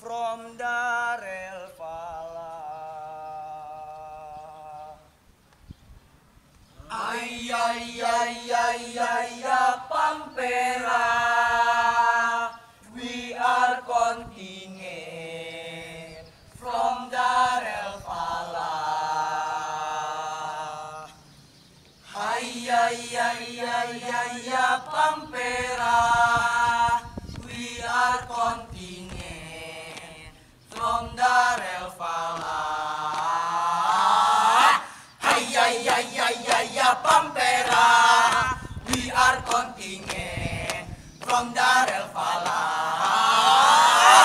From Daar El-Falaah. Pampera, we are contingent from Daar El-Falaah.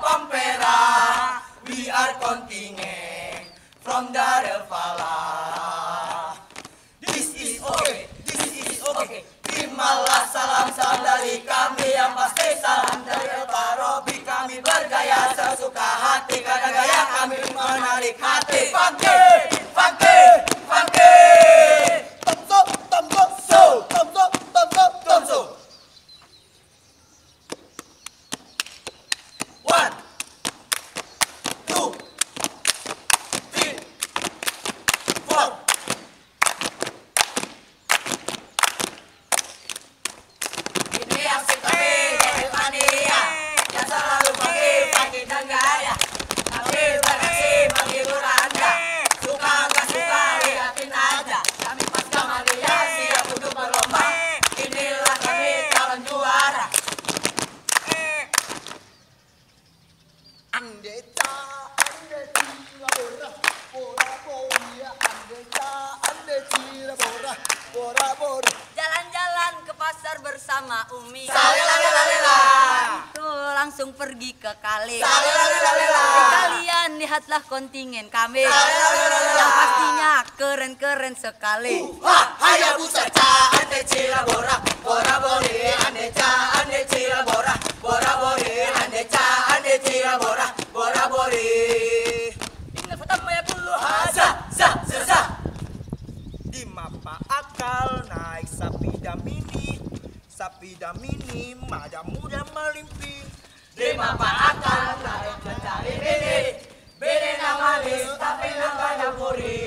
Pampera. From Daar El-Falaah, Pampera, we are contingent. From Daar El-Falaah, Pampera, we are contingent. From Daar El-Falaah, this is okay, Terimalah salam dari kami yang pasti, salam dari Alta Robi. Kami bergaya sesuka hati, karena gaya kami menarik hati. Tomso. 1, 2, 3, 4. Jalan-jalan ke pasar bersama Umi. Tuh langsung pergi ke kali. Kalian lihatlah kontingen kami yang pastinya keren-keren sekali. Hayabusa ande cila bora, bora bori ande cila bora, bora bori ande cila bora, bora bori. Inna fatama yakulu haza za. Di mapa akal naik sapi damini mada muda melimping. Di mapa akal naik mencari bini, bini nama list tapi nama dapuri.